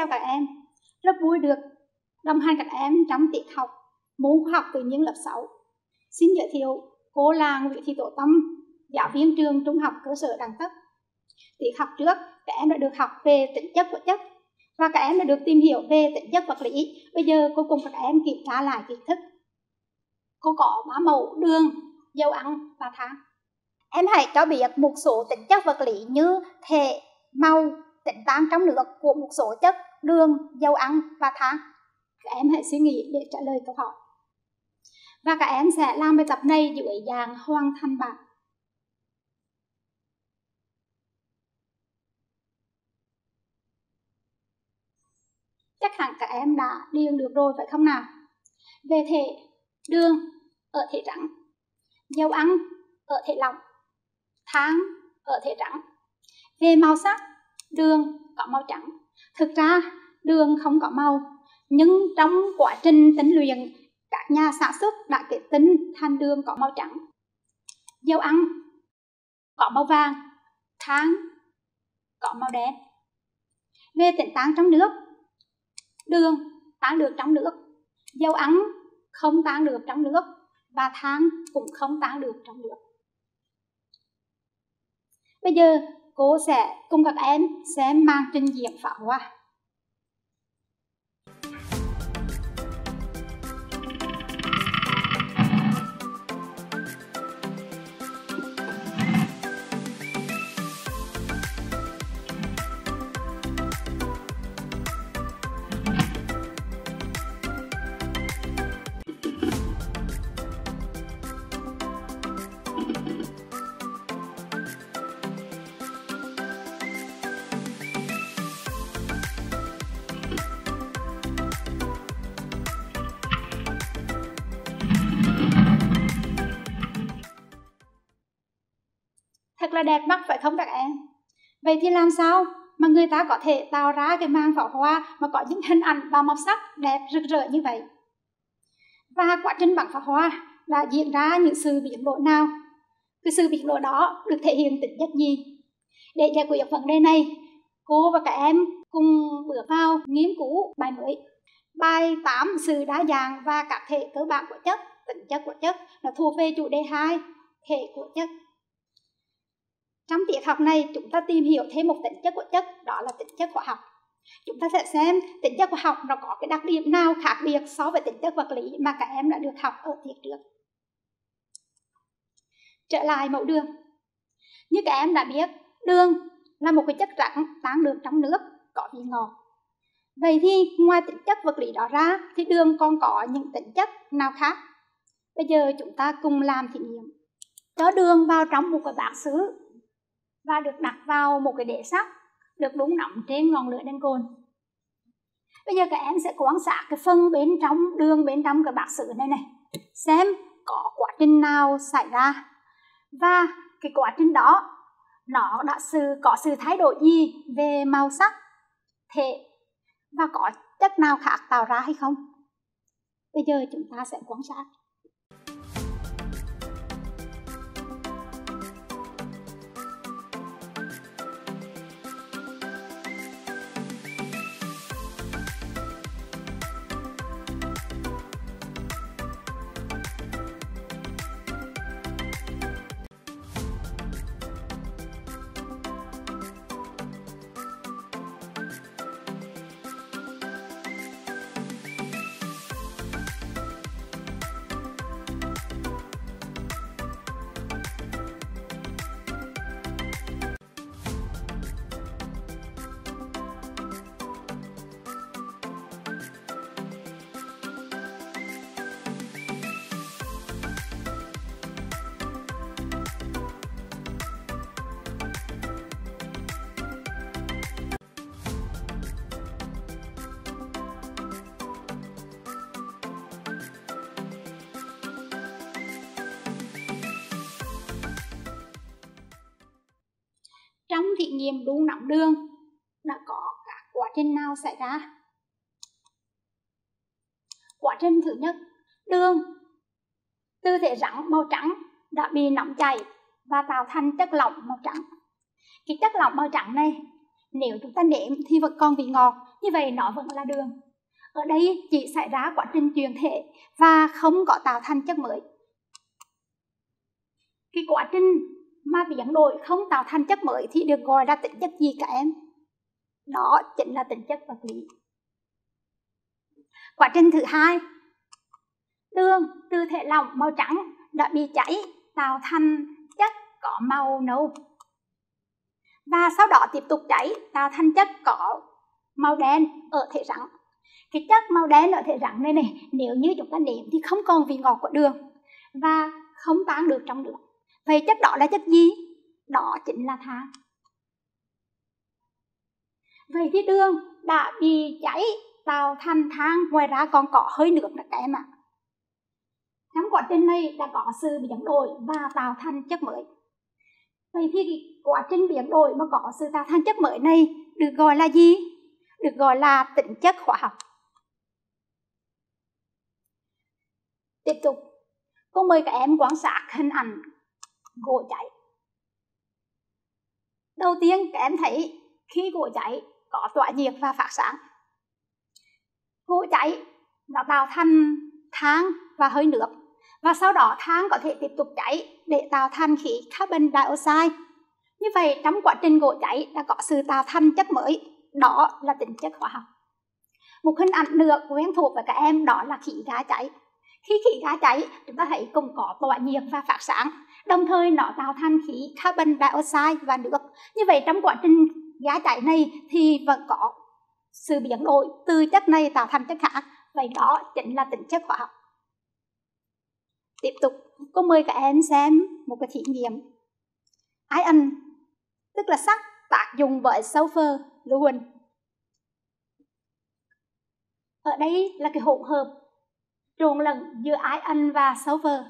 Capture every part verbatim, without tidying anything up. chào các em, rất vui được đồng hành các em trong tiết học môn khoa học tự nhiên lớp sáu. Xin giới thiệu, cô là Nguyễn Thị Tổ Tâm, giáo viên trường Trung học cơ sở Đặng Tất. Tiết học trước, các em đã được học về tính chất của chất và các em đã được tìm hiểu về tính chất vật lý. Bây giờ cô cùng các em kiểm tra lại kiến thức. Cô có ba mẫu đường, dầu ăn và than. Em hãy cho biết một số tính chất vật lý như thể, màu, tính tan trong nước của một số chất đường, dầu ăn và than. Các em hãy suy nghĩ để trả lời câu hỏi. Và các em sẽ làm bài tập này dưới dạng hoàn thành bảng. Chắc hẳn các em đã điền được rồi phải không nào? Về thể đường ở thể trắng, dầu ăn ở thể lỏng, than ở thể trắng. Về màu sắc, đường có màu trắng. Thực ra đường không có màu, nhưng trong quá trình tinh luyện, các nhà sản xuất đã kết tinh thành đường có màu trắng. Dầu ăn có màu vàng, than có màu đen. Về tính tan trong nước, đường tan được trong nước, dầu ăn không tan được trong nước và than cũng không tan được trong nước. Bây giờ cô sẽ cùng các em xem màn trình diễn pháo hoa. Thật là đẹp mắt phải không các em? Vậy thì làm sao mà người ta có thể tạo ra cái màn pháo hoa mà có những hình ảnh và màu sắc đẹp rực rỡ như vậy? Và quá trình bắn pháo hoa đã diễn ra những sự biến đổi nào? Cái sự biến đổi đó được thể hiện tính chất gì? Để giải quyết vấn đề này, cô và các em cùng bước vào nghiên cứu bài mới. Bài tám, sự đa dạng và các thể cơ bản của chất, tính chất của chất, nó thuộc về chủ đề hai, thể của chất. Trong tiết học này, chúng ta tìm hiểu thêm một tính chất của chất, đó là tính chất hóa học. Chúng ta sẽ xem tính chất hóa học nó có cái đặc điểm nào khác biệt so với tính chất vật lý mà các em đã được học ở tiết trước. Trở lại mẫu đường. Như các em đã biết, đường là một cái chất rắn tan được trong nước, có vị ngọt. Vậy thì ngoài tính chất vật lý đó ra, thì đường còn có những tính chất nào khác? Bây giờ chúng ta cùng làm thí nghiệm. Cho đường vào trong một cái bát sứ và được đặt vào một cái đĩa sắt, được đun nóng trên ngọn lửa đen cồn. Bây giờ các em sẽ quan sát cái phân bên trong, đường bên trong cái bát sứ này này, xem có quá trình nào xảy ra và cái quá trình đó nó đã sự có sự thay đổi gì về màu sắc, thể và có chất nào khác tạo ra hay không. Bây giờ chúng ta sẽ quan sát. Trong thí nghiệm đun nóng đường đã có các quá trình nào xảy ra? Quá trình thứ nhất, đường từ thể rắn màu trắng đã bị nóng chảy và tạo thành chất lỏng màu trắng. Cái chất lỏng màu trắng này, nếu chúng ta nếm thì vẫn còn vị ngọt, như vậy nó vẫn là đường. Ở đây chỉ xảy ra quá trình chuyển thể và không có tạo thành chất mới. Cái quá trình mà biến đổi không tạo thành chất mới thì được gọi là tính chất gì các em? Đó chính là tính chất vật lý. Quá trình thứ hai, tương từ thể lỏng màu trắng đã bị cháy tạo thành chất có màu nâu, và sau đó tiếp tục cháy tạo thành chất có màu đen ở thể rắn. Cái chất màu đen ở thể rắn này này, nếu như chúng ta nếm thì không còn vị ngọt của đường và không tan được trong nước. Vậy chất đó là chất gì? Đó chính là than. Vậy thì đường đã bị cháy tạo thành than, ngoài ra còn có hơi nước nữa các em ạ. Trong quá trình này đã có sự biến đổi và tạo thành chất mới. Vậy thì quá trình biến đổi mà có sự tạo thành chất mới này được gọi là gì? Được gọi là tính chất hóa học. Tiếp tục, cô mời các em quan sát hình ảnh gỗ cháy. Đầu tiên các em thấy khi gỗ cháy có tỏa nhiệt và phát sáng. Gỗ cháy nó tạo thành than và hơi nước, và sau đó than có thể tiếp tục cháy để tạo thành khí carbon dioxide. Như vậy trong quá trình gỗ cháy đã có sự tạo thành chất mới, đó là tính chất hóa học. Một hình ảnh nữa quen thuộc với các em đó là khí ga cháy. Khi khí ga cháy chúng ta thấy cũng có tỏa nhiệt và phát sáng, đồng thời nó tạo thành khí carbon dioxide và nước. Như vậy trong quá trình ga cháy này thì vẫn có sự biến đổi từ chất này tạo thành chất khác, vậy đó chính là tính chất hóa học. Tiếp tục, cô mời các em xem một cái thí nghiệm. Ion, tức là sắt, tác dụng với sulfur, lưu huỳnh. Ở đây là cái hỗn hợp trộn lẫn giữa ion và sulfur.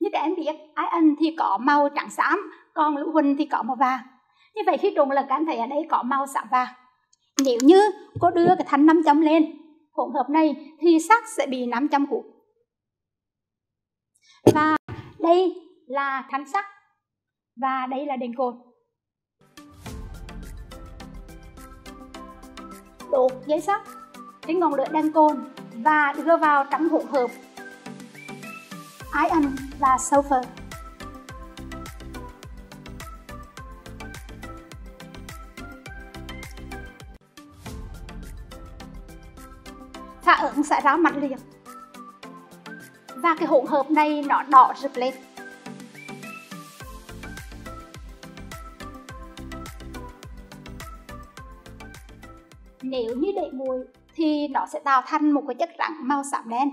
Như các em biết, ion thì có màu trắng xám, còn lưu huỳnh thì có màu vàng. Như vậy khi trộn lẫn các em thấy ở đây có màu xám vàng. Nếu như cô đưa cái thanh nam châm lên hỗn hợp này thì sắt sẽ bị nam châm hút. Và đây là thanh sắt và đây là đèn cồn. Đốt dây sắt trên ngọn lửa đèn cồn và đưa vào trong hỗn hợp ion và sulfur. Phản ứng xảy ra mãnh liệt và cái hỗn hợp này nó đỏ rực lên. Nếu như để nguội thì nó sẽ tạo thành một cái chất rắn màu xám đen.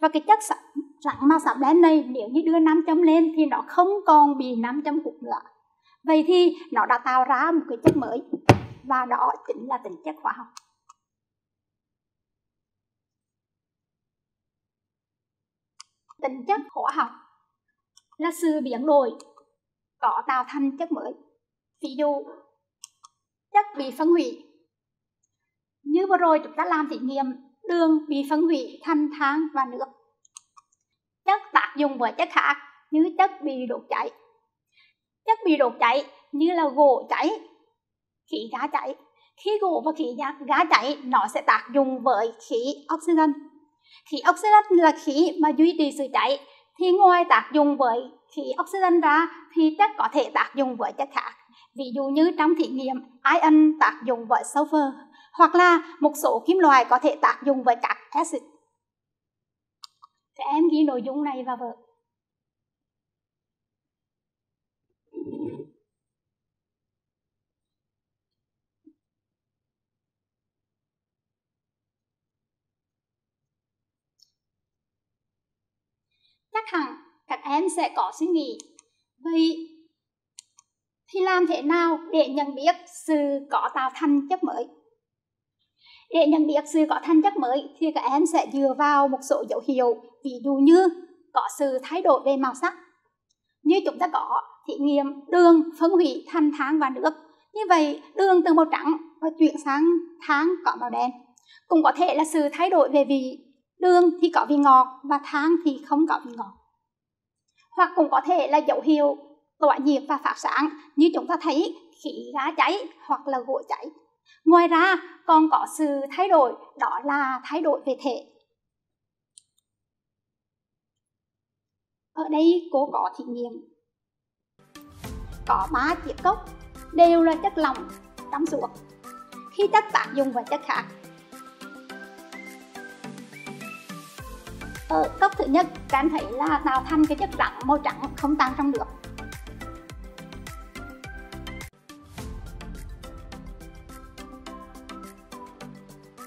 Và cái chất rắn màu xám đen này nếu như đưa nam châm lên thì nó không còn bị nam châm hút nữa. Vậy thì nó đã tạo ra một cái chất mới và đó chính là tính chất hóa học. Tính chất hóa học là sự biến đổi có tạo thành chất mới. Ví dụ chất bị phân hủy, như vừa rồi chúng ta làm thí nghiệm đường bị phân hủy thành than và nước. Chất tác dụng với chất khác như chất bị đốt cháy. Chất bị đốt cháy như là gỗ cháy, khí ga cháy. Khi gỗ và khí ga cháy nó sẽ tác dụng với khí oxygen. Khí oxygen là khí mà duy trì sự cháy, thì ngoài tác dụng với khí oxygen ra thì chất có thể tác dụng với chất khác. Ví dụ như trong thí nghiệm ion tác dụng với sulfur, hoặc là một số kim loại có thể tác dụng với các axit. Các em ghi nội dung này vào vở. Chắc hẳn các em sẽ có suy nghĩ, vậy thì làm thế nào để nhận biết sự có tạo thành chất mới? Để nhận biết sự có thành chất mới thì các em sẽ dựa vào một số dấu hiệu, ví dụ như có sự thay đổi về màu sắc. Như chúng ta có thí nghiệm đường phân hủy thành than và nước. Như vậy đường từ màu trắng và chuyển sang than có màu đen. Cũng có thể là sự thay đổi về vị, đường thì có vị ngọt và than thì không có vị ngọt. Hoặc cũng có thể là dấu hiệu tỏa nhiệt và phát sáng, như chúng ta thấy khí ga cháy hoặc là gỗ cháy. Ngoài ra còn có sự thay đổi, đó là thay đổi về thể. Ở đây cô có thí nghiệm. Có ba chiếc cốc đều là chất lỏng trong suốt. Khi chất tác dụng với chất khác, ở cốc thứ nhất các em thấy là tạo thành cái chất lỏng màu trắng không tan trong nước.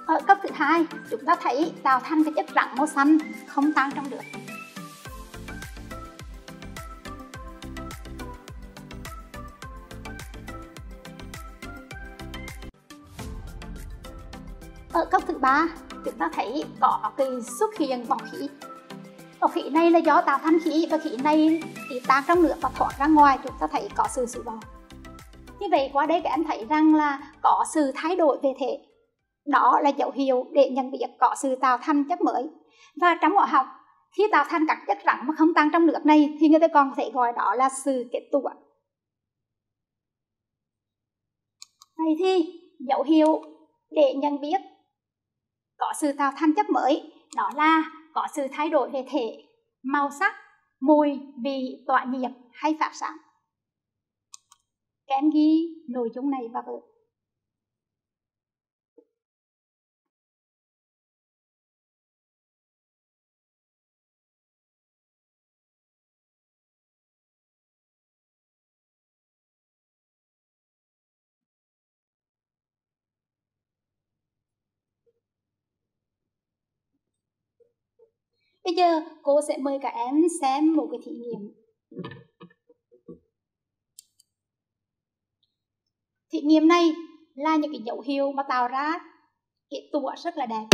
Ở cốc thứ hai chúng ta thấy tạo thành cái chất lỏng màu xanh không tan trong nước. Ở cốc thứ ba chúng ta thấy có cái xuất hiện bọt khí. Bọt khí này là do tạo thành khí và khí này thì tan trong nước và thoát ra ngoài, chúng ta thấy có sự sủi bọt. Như vậy qua đây các em thấy rằng là có sự thay đổi về thể. Đó là dấu hiệu để nhận biết có sự tạo thành chất mới. Và trong hóa học, khi tạo thành các chất rắn mà không tan trong nước này thì người ta còn có thể gọi đó là sự kết tủa. Vậy thì dấu hiệu để nhận biết có sự tạo thành chất mới đó là có sự thay đổi về thể, màu sắc, mùi, vị, tỏa nhiệt hay phát sáng. Các em ghi nội dung này vào vở. Bây giờ cô sẽ mời các em xem một cái thí nghiệm. Thí nghiệm này là những cái dấu hiệu mà tạo ra kết tủa rất là đẹp.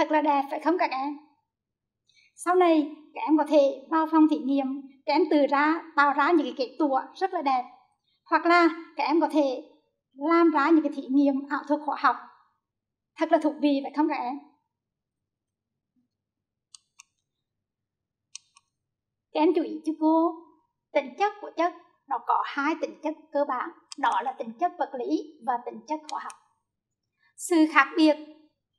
Thật là đẹp phải không các em? Sau này các em có thể vào phòng thí nghiệm, các em tự ra tạo ra những cái kết tủa rất là đẹp. Hoặc là các em có thể làm ra những cái thí nghiệm ảo thuật hóa học. Thật là thú vị phải không các em? Các em chú ý cho cô, tính chất của chất nó có hai tính chất cơ bản, đó là tính chất vật lý và tính chất hóa học. Sự khác biệt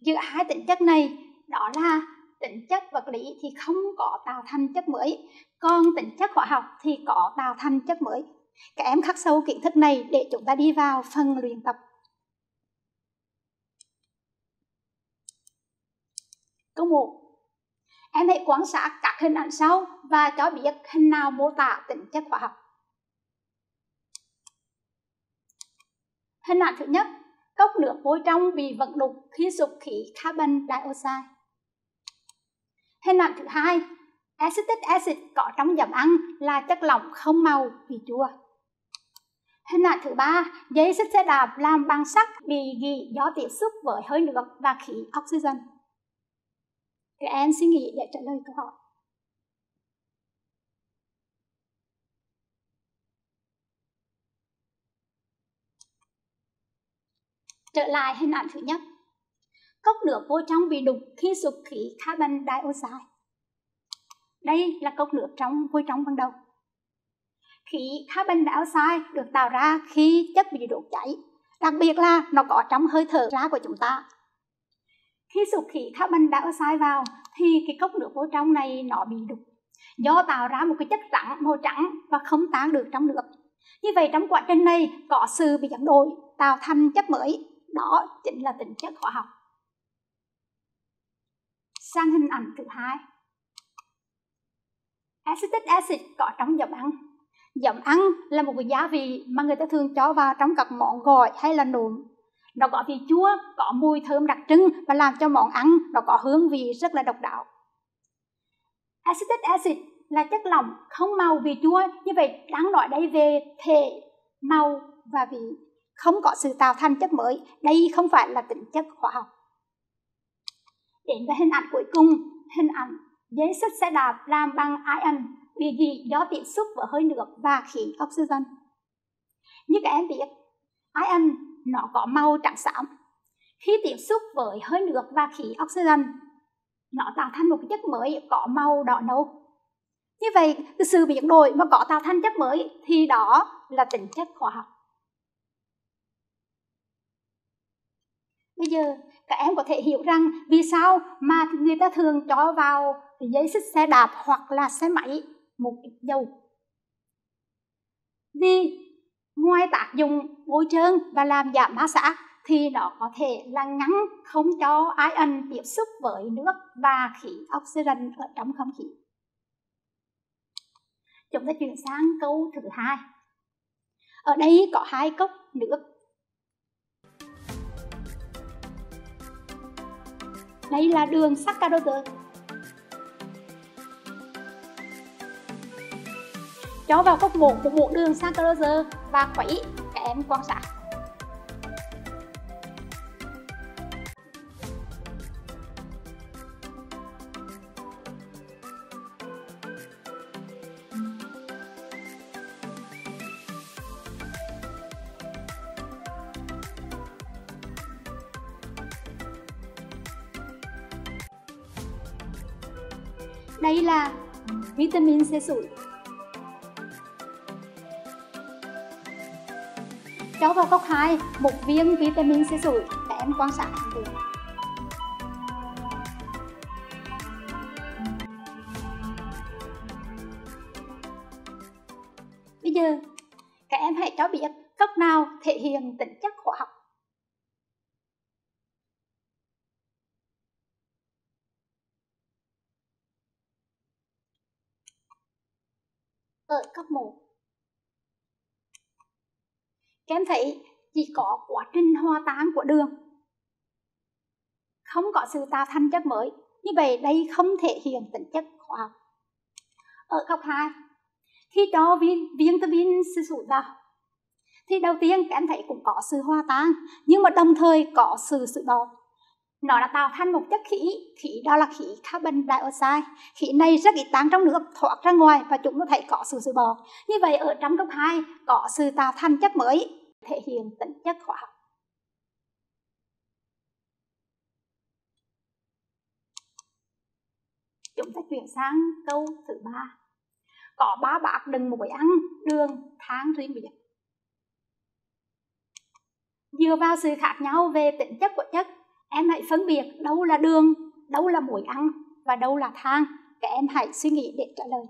giữa hai tính chất này đó là tính chất vật lý thì không có tạo thành chất mới, còn tính chất hóa học thì có tạo thành chất mới. Các em khắc sâu kiến thức này để chúng ta đi vào phần luyện tập. Câu một. Em hãy quan sát các hình ảnh sau và cho biết hình nào mô tả tính chất hóa học. Hình ảnh thứ nhất, cốc nước vôi trong vì vận đục khi sụp khí carbon dioxide. Hình ảnh thứ hai, acetic acid có trong giảm ăn là chất lỏng không màu vì chua. Hình ảnh thứ ba, dây xích xe đạp làm bằng sắt bị gỉ do tiếp xúc với hơi nước và khí oxygen. Các em suy nghĩ để trả lời câu hỏi. Trở lại hình ảnh thứ nhất, cốc nước vô trong bị đục khi sụp khí carbon dioxide. Đây là cốc nước trong vô trong ban đầu. Khí carbon dioxide được tạo ra khi chất bị đốt cháy, đặc biệt là nó có trong hơi thở ra của chúng ta. Khi sụp khí carbon dioxide vào thì cái cốc nước vô trong này nó bị đục, do tạo ra một cái chất trắng màu trắng và không tan được trong nước. Như vậy trong quá trình này có sự bị dẫn đổi tạo thành chất mới, đó chính là tính chất hóa học. Sang hình ảnh thứ hai, acetic acid có trong giấm ăn. Giấm ăn là một cái gia vị mà người ta thường cho vào trong các món gỏi hay là nộm. Nó có vị chua, có mùi thơm đặc trưng và làm cho món ăn nó có hương vị rất là độc đáo. Acetic acid là chất lỏng không màu vị chua, như vậy đáng nói đây về thể, màu và vị, không có sự tạo thành chất mới. Đây không phải là tính chất hóa học. Đến với hình ảnh cuối cùng, hình ảnh dây xích xe đạp làm bằng ion bị gì do tiếp xúc với hơi nước và khí oxygen. Như các em biết, ion nó có màu trắng xám. Khi tiếp xúc với hơi nước và khí oxygen, nó tạo thành một chất mới có màu đỏ nâu. Như vậy, từ sự biến đổi mà có tạo thành chất mới thì đó là tính chất hóa học. Bây giờ, các em có thể hiểu rằng vì sao mà người ta thường cho vào dây xích xe đạp hoặc là xe máy một ít dầu. Vì ngoài tác dụng bôi trơn và làm giảm ma sát thì nó có thể là ngăn không cho ion tiếp xúc với nước và khí oxygen ở trong không khí. Chúng ta chuyển sang câu thứ hai. Ở đây có hai cốc nước. Đây là đường saccharose. Cho vào cốc một của bộ đường saccharose và khuấy, các em quan sát. Đây là vitamin C sủi. Cho vào cốc hai một viên vitamin C sủi, các em quan sát hành vi. Bây giờ, các em hãy cho biết cốc nào thể hiện tính chất hóa học. Ở cốc một, các em thấy chỉ có quá trình hòa tan của đường, không có sự tạo thành chất mới. Như vậy đây không thể hiện tính chất hóa học. Ở cốc hai, khi cho viên vitamin C sủi vào thì đầu tiên các em thấy cũng có sự hòa tan, nhưng mà đồng thời có sự sủi bọt. Nó đã tạo thành một chất khí, khí đó là khí carbon dioxide. Khí này rất ít tan trong nước, thoát ra ngoài và chúng ta thấy có sự sủi bọt. Như vậy ở trong cốc hai có sự tạo thành chất mới, thể hiện tính chất hóa học. Chúng ta chuyển sang câu thứ ba. Có ba bát đựng muối ăn, đường, tháng riêng biệt. Dựa vào sự khác nhau về tính chất của chất, em hãy phân biệt đâu là đường, đâu là muối ăn và đâu là than. Các em hãy suy nghĩ để trả lời.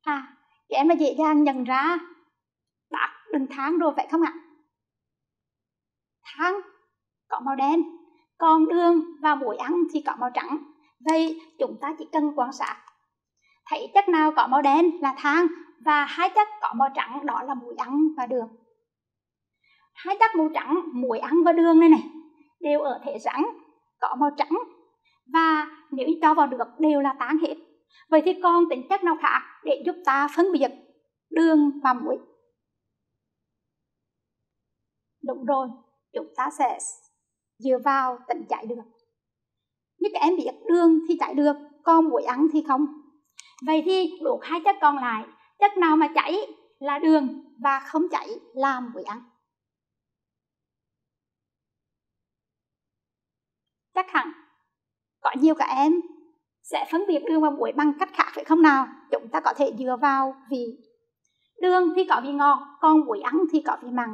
À, các em đã dễ dàng nhận ra bát đựng than rồi phải không ạ? Than có màu đen, còn đường và muối ăn thì có màu trắng. Vậy chúng ta chỉ cần quan sát. Thấy chất nào có màu đen là than và hai chất có màu trắng đó là muối ăn và đường. Hai chất màu trắng, muối ăn và đường này này đều ở thể rắn, có màu trắng, và nếu cho vào được đều là tan hết. Vậy thì còn tính chất nào khác để giúp ta phân biệt đường và muối? Đúng rồi, chúng ta sẽ dựa vào tính giải được. Như các em biết, đường thì chảy được, còn muối ăn thì không. Vậy thì đổ hai chất còn lại, chất nào mà chảy là đường và không chảy là muối ăn. Chắc hẳn có nhiều các em sẽ phân biệt đường và muối bằng cách khác phải không nào? Chúng ta có thể dựa vào vị. Đường thì có vị ngọt, còn muối ăn thì có vị mặn.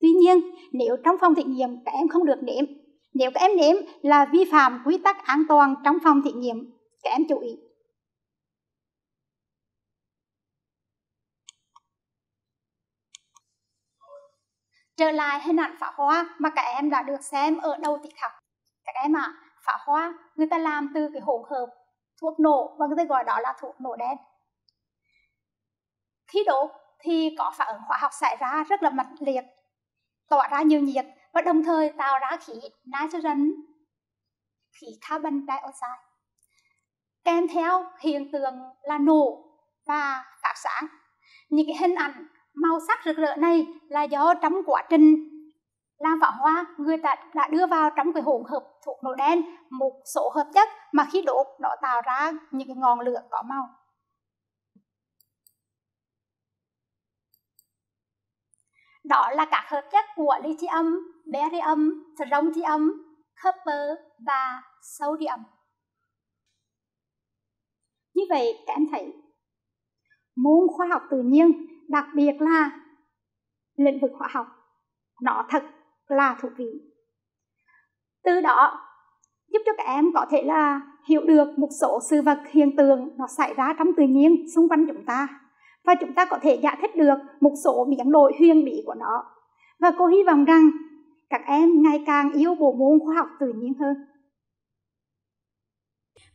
Tuy nhiên, nếu trong phòng thí nghiệm các em không được nếm, nếu các em nếm là vi phạm quy tắc an toàn trong phòng thí nghiệm, các em chú ý. Trở lại hình ảnh pháo hoa mà các em đã được xem ở đầu tiết học. Các em ạ, à, pháo hoa người ta làm từ cái hỗn hợp thuốc nổ và người ta gọi đó là thuốc nổ đen. Khi đốt thì có phản ứng hóa học xảy ra rất là mạnh liệt, tỏa ra nhiều nhiệt và đồng thời tạo ra khí nitrogen, khí carbon dioxide, kèm theo hiện tượng là nổ và phát sáng. Những cái hình ảnh màu sắc rực rỡ này là do trong quá trình làm pháo hoa người ta đã đưa vào trong cái hỗn hợp thuốc nổ đen một số hợp chất mà khi đốt nó tạo ra những cái ngọn lửa có màu. Đó là các hợp chất của lithium, beryllium, strontium, copper và sodium. Như vậy các em thấy môn khoa học tự nhiên, đặc biệt là lĩnh vực hóa học, nó thật là thú vị. Từ đó giúp cho các em có thể là hiểu được một số sự vật hiện tượng nó xảy ra trong tự nhiên xung quanh chúng ta, và chúng ta có thể giải thích được một số biến đổi huyền bí của nó. Và cô hy vọng rằng các em ngày càng yêu bộ môn khoa học tự nhiên hơn.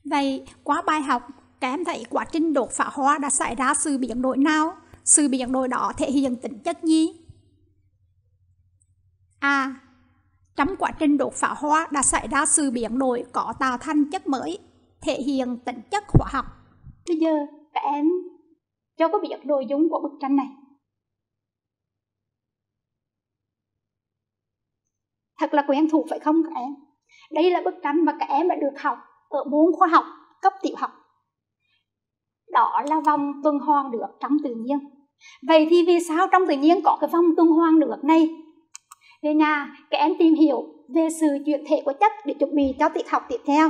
Vậy qua bài học, các em thấy quá trình đốt pháo hoa đã xảy ra sự biến đổi nào? Sự biến đổi đó thể hiện tính chất gì? A. Trong quá trình đốt pháo hoa đã xảy ra sự biến đổi có tạo thành chất mới, thể hiện tính chất hóa học. Bây giờ các em cho có biết nội dung của bức tranh này. Thật là quen thuộc phải không các em? Đây là bức tranh mà các em đã được học ở môn khoa học cấp tiểu học. Đó là vòng tuần hoàn nước trong tự nhiên. Vậy thì vì sao trong tự nhiên có cái vòng tuần hoàn nước này? Về nhà, các em tìm hiểu về sự chuyển thể của chất để chuẩn bị cho tiết học tiếp theo.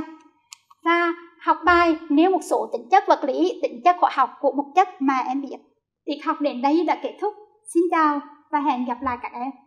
Và học bài nêu một số tính chất vật lý, tính chất hóa học của một chất mà em biết. Tiết học đến đây đã kết thúc. Xin chào và hẹn gặp lại các em.